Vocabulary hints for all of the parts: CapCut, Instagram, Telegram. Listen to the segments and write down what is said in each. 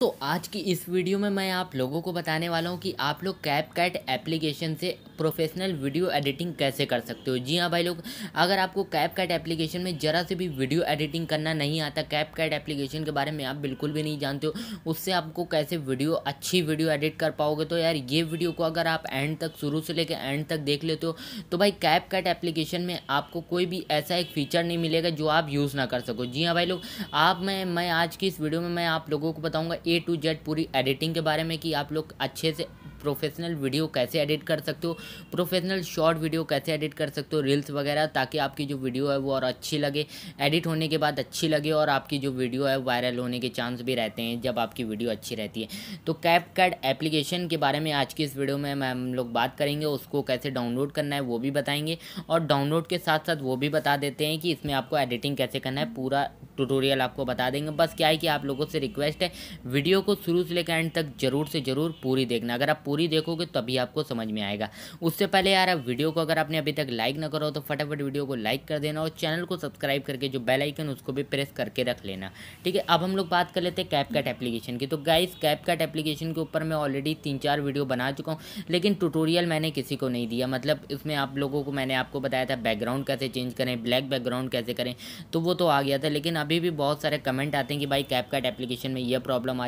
तो आज की इस वीडियो में मैं आप लोगों को बताने वाला हूं कि आप लोग CapCut एप्लीकेशन से प्रोफेशनल वीडियो एडिटिंग कैसे कर सकते हो। जी हाँ भाई लोग, अगर आपको CapCut एप्लीकेशन में ज़रा से भी वीडियो एडिटिंग करना नहीं आता, CapCut एप्लीकेशन के बारे में आप बिल्कुल भी नहीं जानते हो, उससे आपको कैसे अच्छी वीडियो एडिट कर पाओगे। तो यार ये वीडियो को अगर आप एंड तक शुरू से लेकर एंड तक देख लेते हो तो भाई CapCut एप्लीकेशन में आपको कोई भी ऐसा एक फ़ीचर नहीं मिलेगा जो आप यूज़ ना कर सको। जी हाँ भाई लोग, मैं आज की इस वीडियो में मैं आप लोगों को बताऊँगा A to Z पूरी एडिटिंग के बारे में कि आप लोग अच्छे से प्रोफेशनल वीडियो कैसे एडिट कर सकते हो, प्रोफेशनल शॉर्ट वीडियो कैसे एडिट कर सकते हो, रील्स वगैरह, ताकि आपकी जो वीडियो है वो और अच्छी लगे, एडिट होने के बाद अच्छी लगे और आपकी जो वीडियो है वायरल होने के चांस भी रहते हैं जब आपकी वीडियो अच्छी रहती है। तो CapCut एप्लीकेशन के बारे में आज की इस वीडियो में हम लोग बात करेंगे, उसको कैसे डाउनलोड करना है वो भी बताएँगे और डाउनलोड के साथ साथ वो भी बता देते हैं कि इसमें आपको एडिटिंग कैसे करना है, पूरा ट्यूटोरियल आपको बता देंगे। बस क्या है कि आप लोगों से रिक्वेस्ट है वीडियो को शुरू से लेकर एंड तक ज़रूर से ज़रूर पूरी देखना। अगर आप पूरी देखोगे तभी आपको समझ में आएगा। उससे पहले यार वीडियो को अगर आपने अभी तक लाइक ना करो तो फटाफट वीडियो को लाइक कर देना और चैनल को सब्सक्राइब करके जो बेल आइकन उसको भी प्रेस करके रख लेना, ठीक है। अब हम लोग बात कर लेते हैं CapCut एप्लीकेशन की। तो गाइस CapCut एप्लीकेशन के ऊपर मैं ऑलरेडी 3-4 वीडियो बना चुका हूँ, लेकिन ट्यूटोरियल मैंने किसी को नहीं दिया। मतलब इसमें आप लोगों को मैंने आपको बताया था बैकग्राउंड कैसे चेंज करें, ब्लैक बैकग्राउंड कैसे करें, तो वो तो आ गया था। लेकिन अभी भी बहुत सारे कमेंट आते हैं कि भाई CapCut एप्लीकेशन में ये प्रॉब्लम आ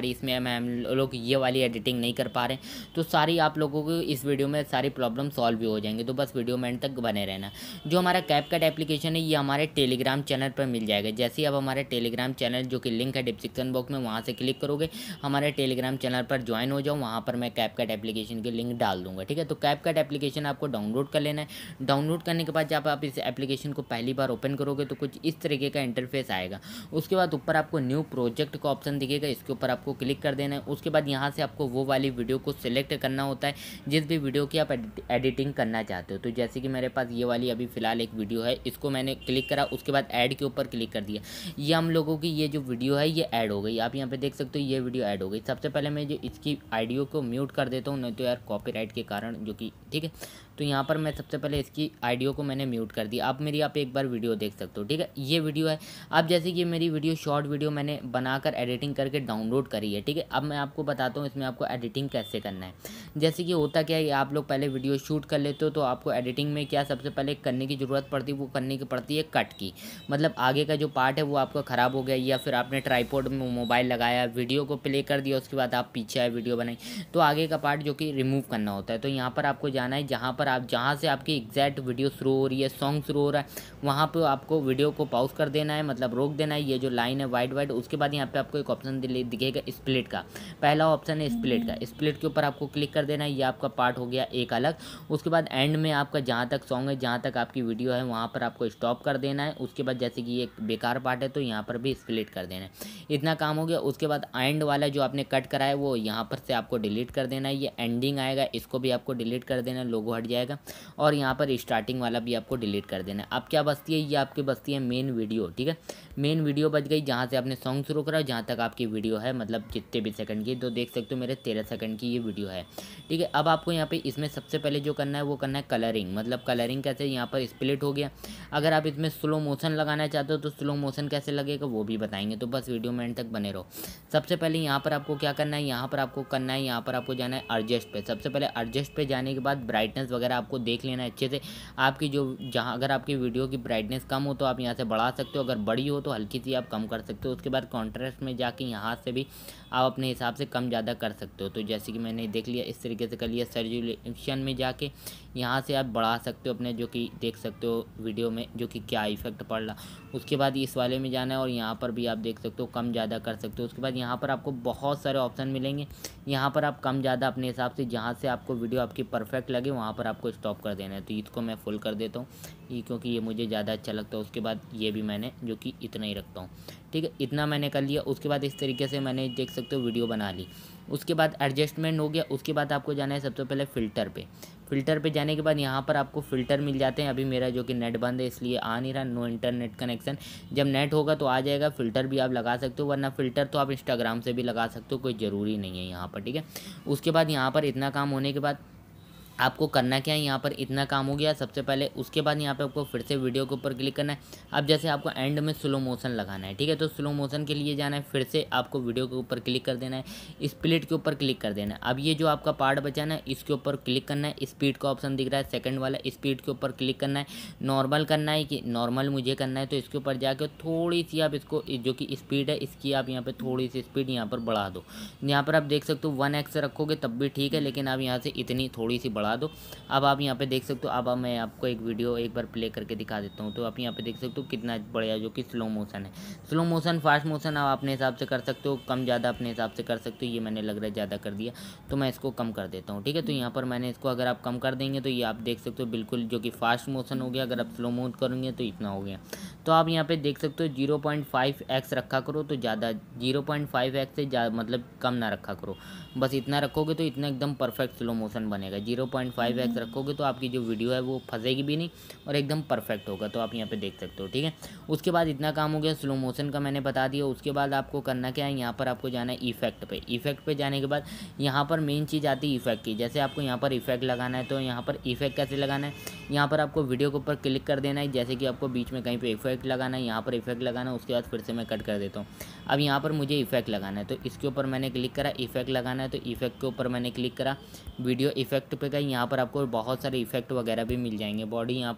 रही, इसमें हम लोग ये वाली एडिटिंग नहीं कर पा रहे। तो सारी आप लोगों को इस वीडियो में सारी प्रॉब्लम सॉल्व भी हो जाएंगे। तो बस वीडियो में एंड तक बने रहना। जो हमारा CapCut एप्लीकेशन है ये हमारे टेलीग्राम चैनल पर मिल जाएगा। जैसे ही आप हमारे टेलीग्राम चैनल जो कि लिंक है डिस्क्रिप्शन बॉक्स में, वहाँ से क्लिक करोगे हमारे टेलीग्राम चैनल पर ज्वाइन हो जाओ। वहाँ पर मैं CapCut एप्लीकेशन की लिंक डाल दूँगा, ठीक है। तो CapCut एप्लीकेशन आपको डाउनलोड कर लेना है। डाउनलोड करने के बाद जब आप इस एप्लीकेशन को पहली बार ओपन करोगे तो कुछ इस तरीके का इंटरफेस आएगा। उसके बाद ऊपर आपको न्यू प्रोजेक्ट का ऑप्शन दिखेगा, इसके ऊपर आपको क्लिक कर देना है। उसके बाद यहाँ से आपको वो वाली वीडियो को सिलेक्ट करना होता है जिस भी वीडियो की आप एडिटिंग करना चाहते हो। तो जैसे कि मेरे पास ये वाली अभी फ़िलहाल एक वीडियो है, इसको मैंने क्लिक करा, उसके बाद ऐड के ऊपर क्लिक कर दिया। ये हम लोगों की ये जो वीडियो है ये ऐड हो गई। आप यहाँ पे देख सकते हो ये वीडियो ऐड हो गई। सबसे पहले मैं जो इसकी ऑडियो को म्यूट कर देता हूँ, नहीं तो यार कॉपीराइट के कारण, जो कि ठीक है। तो यहाँ पर मैं सबसे पहले इसकी ऑडियो को मैंने म्यूट कर दी। आप मेरी एक बार वीडियो देख सकते हो, ठीक है। ये वीडियो है, आप जैसे कि मेरी वीडियो शॉर्ट वीडियो मैंने बनाकर एडिटिंग करके डाउनलोड करी है, ठीक है। अब मैं आपको बताता हूँ इसमें आपको एडिटिंग कैसे करना है। जैसे कि होता क्या है, आप लोग पहले वीडियो शूट कर लेते हो तो आपको एडिटिंग में क्या सबसे पहले करने की ज़रूरत पड़ती है, वो करने की पड़ती है कट की। मतलब आगे का जो पार्ट है वो आपका ख़राब हो गया या फिर आपने ट्राईपोड में मोबाइल लगाया, वीडियो को प्ले कर दिया, उसके बाद आप पीछे आए वीडियो बनाई, तो आगे का पार्ट जो कि रिमूव करना होता है। तो यहाँ पर आपको जाना है जहाँ पर आप जहाँ से आपकी एग्जैक्ट वीडियो शुरू हो रही है, सॉन्ग शुरू हो रहा है, वहाँ पर आपको वीडियो को पॉज कर देना है, मतलब रोक देना है। ये जो लाइन है वाइड। उसके बाद यहाँ पर आपको एक ऑप्शन दिखेगा स्प्लिट का, पहला ऑप्शन है स्प्लिट का। स्प्लिट के ऊपर आपको क्लिक कर देना है। ये आपका पार्ट हो गया एक अलग। उसके बाद एंड में आपका जहाँ तक सॉन्ग है, जहाँ तक आपकी वीडियो है, वहाँ पर आपको स्टॉप कर देना है। उसके बाद जैसे कि ये बेकार पार्ट है तो यहाँ पर भी स्प्लिट कर देना है। इतना काम हो गया। उसके बाद एंड वाला जो आपने कट करा है वो यहाँ पर से आपको डिलीट कर देना है। ये एंडिंग आएगा, इसको भी आपको डिलीट कर देना है, लोगो हट जाएगा। और यहाँ पर स्टार्टिंग वाला भी आपको डिलीट कर देना है। अब क्या बचती है, ये आपकी बचती है मेन वीडियो, ठीक है। मेन वीडियो बच गई, जहाँ से आपने सॉन्ग शुरू करा, जहाँ तक आपकी वीडियो है, मतलब जितने भी सेकंड की। तो देख सकते हो मेरे 13 सेकंड की ये वीडियो है, ठीक है। अब आपको यहाँ पे इसमें सबसे पहले जो करना है वो करना है कलरिंग। मतलब कलरिंग कैसे, यहाँ पर स्प्लिट हो गया। अगर आप इसमें स्लो मोशन लगाना चाहते हो तो स्लो मोशन कैसे लगेगा वो भी बताएंगे। तो बस वीडियो में एंड तक बने रहो। सबसे पहले यहाँ पर आपको क्या करना है, यहाँ पर आपको करना है, यहाँ पर आपको जाना है एडजस्ट पे। सबसे पहले एडजस्ट पे जाने के बाद ब्राइटनेस वगैरह आपको देख लेना है अच्छे से। आपकी जो जहाँ अगर आपकी वीडियो की ब्राइटनेस कम हो तो आप यहाँ से बढ़ा सकते हो, अगर बड़ी हो तो हल्की सी आप कम कर सकते हो। उसके बाद कॉन्ट्रास्ट में जाके यहाँ से भी आप अपने हिसाब से कम ज़्यादा कर सकते हो। तो जैसे कि मैंने देख लिया इस तरीके से कर लिया। सैचुरेशन में जाके यहाँ से आप बढ़ा सकते हो अपने, जो कि देख सकते हो वीडियो में जो कि क्या इफेक्ट पड़ रहा। उसके बाद इस वाले में जाना है और यहाँ पर भी आप देख सकते हो कम ज़्यादा कर सकते हो। उसके बाद यहाँ पर आपको बहुत सारे ऑप्शन मिलेंगे, यहाँ पर आप कम ज़्यादा अपने हिसाब से जहाँ से आपको वीडियो आपकी परफेक्ट लगे वहाँ पर आपको स्टॉप कर देना है। तो इसको मैं फुल कर देता हूँ क्योंकि ये मुझे ज़्यादा अच्छा लगता है। उसके बाद ये भी मैंने जो कि इतना ही रखता हूँ, ठीक है। इतना मैंने कर लिया। उसके बाद इस तरीके से मैंने देख सकते हो वीडियो बना ली। उसके बाद एडजस्टमेंट हो गया। उसके बाद आपको जाना है सबसे पहले फ़िल्टर पे। फ़िल्टर पे जाने के बाद यहाँ पर आपको फ़िल्टर मिल जाते हैं। अभी मेरा जो कि नेट बंद है इसलिए आ नहीं रहा, नो इंटरनेट कनेक्शन। जब नेट होगा तो आ जाएगा। फ़िल्टर भी आप लगा सकते हो, वरना फ़िल्टर तो आप इंस्टाग्राम से भी लगा सकते हो, कोई ज़रूरी नहीं है यहाँ पर, ठीक है। उसके बाद यहाँ पर इतना काम होने के बाद आपको करना क्या है, यहाँ पर इतना काम हो गया सबसे पहले। उसके बाद यहाँ पे आपको फिर से वीडियो के ऊपर क्लिक करना है। अब जैसे आपको एंड में स्लो मोशन लगाना है, ठीक है, तो स्लो मोशन के लिए जाना है, फिर से आपको वीडियो के ऊपर क्लिक कर देना है, स्प्लिट के ऊपर क्लिक कर देना है। अब ये जो आपका पार्ट बचाना है इसके ऊपर क्लिक करना है, स्पीड का ऑप्शन दिख रहा है सेकंड वाला, स्पीड के ऊपर क्लिक करना है। नॉर्मल करना है कि नॉर्मल मुझे करना है, तो इसके ऊपर जाकर थोड़ी सी आप इसको जो कि स्पीड है इसकी आप यहाँ पर थोड़ी सी स्पीड यहाँ पर बढ़ा दो। यहाँ पर आप देख सकते हो 1x रखोगे तब भी ठीक है, लेकिन आप यहाँ से इतनी थोड़ी सी दो। अब आप यहाँ पे देख सकते हो, अब मैं आपको एक वीडियो एक बार प्ले करके दिखा देता हूँ। तो आप यहाँ पे देख सकते हो कितना बढ़िया जो कि स्लो मोशन है। स्लो मोशन फास्ट मोशन आप अपने हिसाब से कर सकते हो, कम ज़्यादा अपने हिसाब से कर सकते हो। ये मैंने लग रहा है ज़्यादा कर दिया, तो मैं इसको कम कर देता हूँ, ठीक है। तो यहाँ पर मैंने इसको अगर आप कम कर देंगे तो ये आप देख सकते हो बिल्कुल जो कि फास्ट मोशन हो गया। अगर आप स्लो मोशन करेंगे तो इतना हो गया। तो आप यहाँ पे देख सकते हो 0.5x रखा करो, तो ज़्यादा 0.5x से ज़्यादा मतलब कम ना रखा करो, बस इतना रखोगे तो इतना एकदम परफेक्ट स्लो मोशन बनेगा। 0.5x रखोगे तो आपकी जो वीडियो है वो फंसेगी भी नहीं और एकदम परफेक्ट होगा। तो आप यहाँ पे देख सकते हो, ठीक है। उसके बाद इतना काम हो गया, स्लो मोशन का मैंने बता दिया। उसके बाद आपको करना क्या है, यहाँ पर आपको जाना है इफेक्ट पे। इफेक्ट पे जाने के बाद यहाँ पर मेन चीज़ आती है इफेक्ट की। जैसे आपको यहाँ पर इफेक्ट लगाना है, तो यहाँ पर इफेक्ट कैसे लगाना है, यहाँ पर आपको वीडियो के ऊपर क्लिक कर देना है। जैसे कि आपको बीच में कहीं पे इफेक्ट लगाना है, यहाँ पर इफेक्ट लगाना है। उसके बाद फिर से मैं कट कर देता हूँ। अब यहाँ पर मुझे इफेक्ट लगाना है, तो इसके ऊपर मैंने क्लिक करा, इफेक्ट लगाना है, तो इफेक्ट के ऊपर मैंने क्लिक करा। वीडियो इफेक्ट पे गए, यहाँ पर आपको बहुत सारे इफेक्ट वगैरह भी मिल जाएंगे। बॉडी यहाँ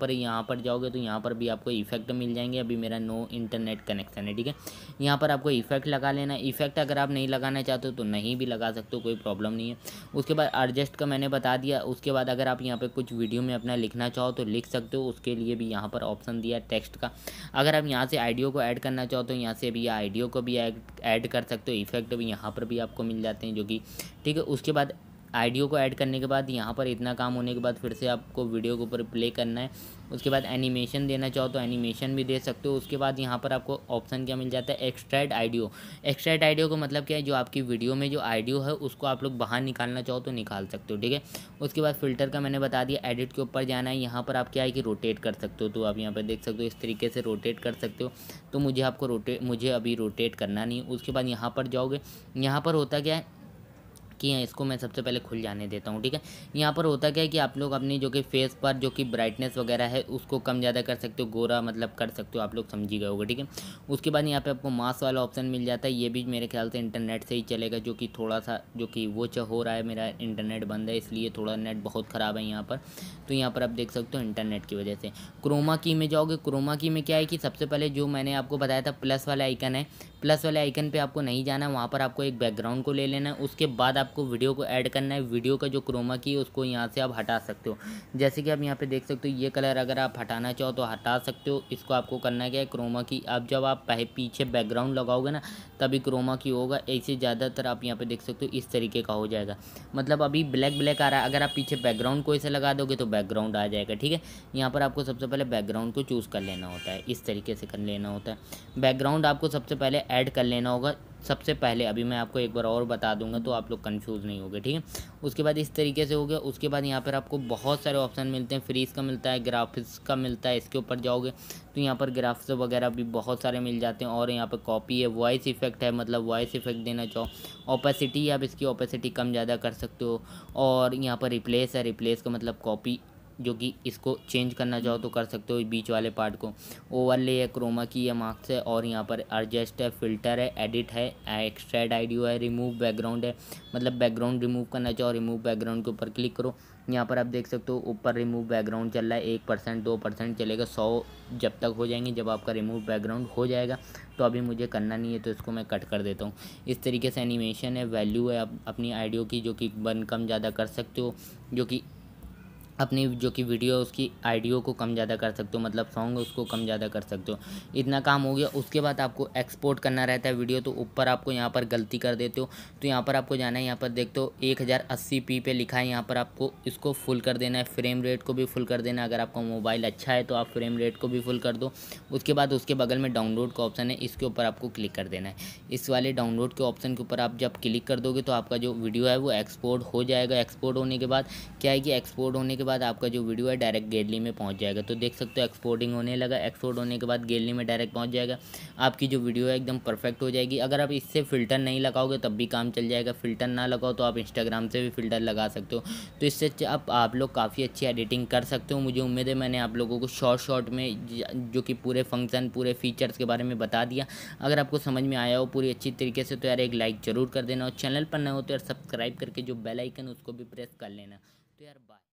पर जाओगे तो यहाँ पर भी आपको इफेक्ट मिल जाएंगे। अभी मेरा नो इंटरनेट कनेक्शन है, ठीक है। यहाँ पर आपको इफेक्ट लगा लेना है। इफेक्ट अगर आप नहीं लगाना चाहते हो तो नहीं भी लगा सकते हो, कोई प्रॉब्लम नहीं है। उसके बाद एडजस्ट का मैंने बता दिया। उसके बाद अगर आप यहाँ पर कुछ वीडियो में अपना लिखना चाहो तो लिख सकते हो, उसके लिए भी यहाँ पर ऑप्शन दिया टेक्स्ट का। अगर आप यहाँ से ऑडियो को ऐड करना चाहो तो यहाँ से भी ऑडियो को भी ऐड कर सकते हो। इफेक्ट भी यहाँ पर भी आपको मिल जाते हैं जो कि, ठीक है। उसके बाद ऑडियो को ऐड करने के बाद यहाँ पर इतना काम होने के बाद फिर से आपको वीडियो के ऊपर प्ले करना है। उसके बाद एनिमेशन देना चाहो तो एनिमेशन भी दे सकते हो। उसके बाद यहाँ पर आपको ऑप्शन क्या मिल जाता है, एक्सट्रैक्ट ऑडियो। एक्सट्रैक्ट ऑडियो का मतलब क्या है, जो आपकी वीडियो में जो ऑडियो है उसको आप लोग बाहर निकालना चाहो तो निकाल सकते हो, ठीक है। उसके बाद फिल्टर का मैंने बता दिया। एडिट के ऊपर जाना है, यहाँ पर आप क्या है कि रोटेट कर सकते हो। तो आप यहाँ पर देख सकते हो इस तरीके से रोटेट कर सकते हो। तो मुझे अभी रोटेट करना नहीं। उसके बाद यहाँ पर जाओगे, यहाँ पर होता क्या है कि इसको मैं सबसे पहले खुल जाने देता हूँ, ठीक है। यहाँ पर होता क्या है कि आप लोग अपनी जो कि फेस पर जो कि ब्राइटनेस वगैरह है उसको कम ज़्यादा कर सकते हो, गोरा मतलब कर सकते हो, आप लोग समझ गए होगे, ठीक है। उसके बाद यहाँ पे आपको मास्क वाला ऑप्शन मिल जाता है। ये भी मेरे ख्याल से इंटरनेट से ही चलेगा, जो कि थोड़ा सा जो कि वो हो रहा है, मेरा इंटरनेट बंद है इसलिए थोड़ा नेट बहुत ख़राब है यहाँ पर। तो यहाँ पर आप देख सकते हो इंटरनेट की वजह से। क्रोमा की में जाओगे, क्रोमा की में क्या है कि सबसे पहले जो मैंने आपको बताया था प्लस वाला आइकन है, प्लस वाले आइकन पे आपको नहीं जाना है। वहाँ पर आपको एक बैकग्राउंड को ले लेना है। उसके बाद आपको वीडियो को ऐड करना है। वीडियो का जो क्रोमा की है उसको यहाँ से आप हटा सकते हो। जैसे कि आप यहाँ पे देख सकते हो ये कलर अगर आप हटाना चाहो तो हटा सकते हो। इसको आपको करना क्या है, क्रोमा की। अब जब आप पीछे बैकग्राउंड लगाओगे ना तभी क्रोमा की होगा। ऐसे ज़्यादातर आप यहाँ पर देख सकते हो इस तरीके का हो जाएगा, मतलब अभी ब्लैक ब्लैक आ रहा है। अगर आप पीछे बैकग्राउंड कोई सा लगा दोगे तो बैकग्राउंड आ जाएगा, ठीक है। यहाँ पर आपको सबसे पहले बैकग्राउंड को चूज़ कर लेना होता है, इस तरीके से कर लेना होता है। बैकग्राउंड आपको सबसे पहले ऐड कर लेना होगा सबसे पहले। अभी मैं आपको एक बार और बता दूंगा तो आप लोग कंफ्यूज नहीं होगे, ठीक है। उसके बाद इस तरीके से हो गया। उसके बाद यहाँ पर आपको बहुत सारे ऑप्शन मिलते हैं, फ्रीज का मिलता है, ग्राफिक्स का मिलता है। इसके ऊपर जाओगे तो यहाँ पर ग्राफ्स वगैरह भी बहुत सारे मिल जाते हैं। और यहाँ पर कॉपी है, वॉइस इफेक्ट है, मतलब वॉइस इफेक्ट देना चाहो। ऑपेसिटी, आप इसकी ऑपेसिटी कम ज़्यादा कर सकते हो। और यहाँ पर रिप्लेस है, रिप्लेस का मतलब कॉपी, जो कि इसको चेंज करना चाहो तो कर सकते हो बीच वाले पार्ट को। ओवरले है, क्रोमा की है, मार्क्स है, और यहाँ पर एडजस्ट है, फ़िल्टर है, एडिट है, एक्सट्रैक्ट ऑडियो है, रिमूव बैकग्राउंड है, मतलब बैकग्राउंड रिमूव करना चाहो रिमूव बैकग्राउंड के ऊपर क्लिक करो। यहाँ पर आप देख सकते हो ऊपर रिमूव बैकग्राउंड चल रहा है, 1% 2% चलेगा, 100 जब तक हो जाएंगे। जब आपका रिमूव बैकग्राउंड हो जाएगा तो अभी मुझे करना नहीं है तो इसको मैं कट कर देता हूँ। इस तरीके से एनिमेशन है, वैल्यू है, आप अपनी ऑडियो की जो कि बन कम ज़्यादा कर सकते हो, जो कि अपनी जो कि वीडियो उसकी ऑडियो को कम ज़्यादा कर सकते हो, मतलब सॉन्ग उसको कम ज़्यादा कर सकते हो। इतना काम हो गया। उसके बाद आपको एक्सपोर्ट करना रहता है वीडियो, तो ऊपर आपको यहाँ पर गलती कर देते हो। तो यहाँ पर आपको जाना है, यहाँ पर देखते हो 1080p पे लिखा है, यहाँ पर आपको इसको फुल कर देना है। फ्रेम रेट को भी फुल कर देना, अगर आपका मोबाइल अच्छा है तो आप फ्रेम रेट को भी फुल कर दो। उसके बाद उसके बगल में डाउनलोड का ऑप्शन है, इसके ऊपर आपको क्लिक कर देना है। इस वाले डाउनलोड के ऑप्शन के ऊपर आप जब क्लिक कर दोगे तो आपका जो वीडियो है वो एक्सपोर्ट हो जाएगा। एक्सपोर्ट होने के बाद क्या है कि एक्सपोर्ट होने के बाद आपका जो वीडियो है डायरेक्ट गैलरी में पहुंच जाएगा। तो देख सकते हो एक्सपोर्टिंग होने लगा, एक्सपोर्ट होने के बाद गैलरी में डायरेक्ट पहुंच जाएगा। आपकी जो वीडियो है एकदम परफेक्ट हो जाएगी। अगर आप इससे फ़िल्टर नहीं लगाओगे तब भी काम चल जाएगा, फ़िल्टर ना लगाओ तो आप इंस्टाग्राम से भी फ़िल्टर लगा सकते हो। तो इससे आप लोग काफ़ी अच्छी एडिटिंग कर सकते हो। मुझे उम्मीद है मैंने आप लोगों को शॉर्ट में जो कि पूरे फंक्शन पूरे फीचर्स के बारे में बता दिया। अगर आपको समझ में आया हो पूरी अच्छी तरीके से तो यार एक लाइक ज़रूर कर देना, और चैनल पर नए हो तो यार सब्सक्राइब करके जो बेल आइकन उसको भी प्रेस कर लेना। तो यार बाय।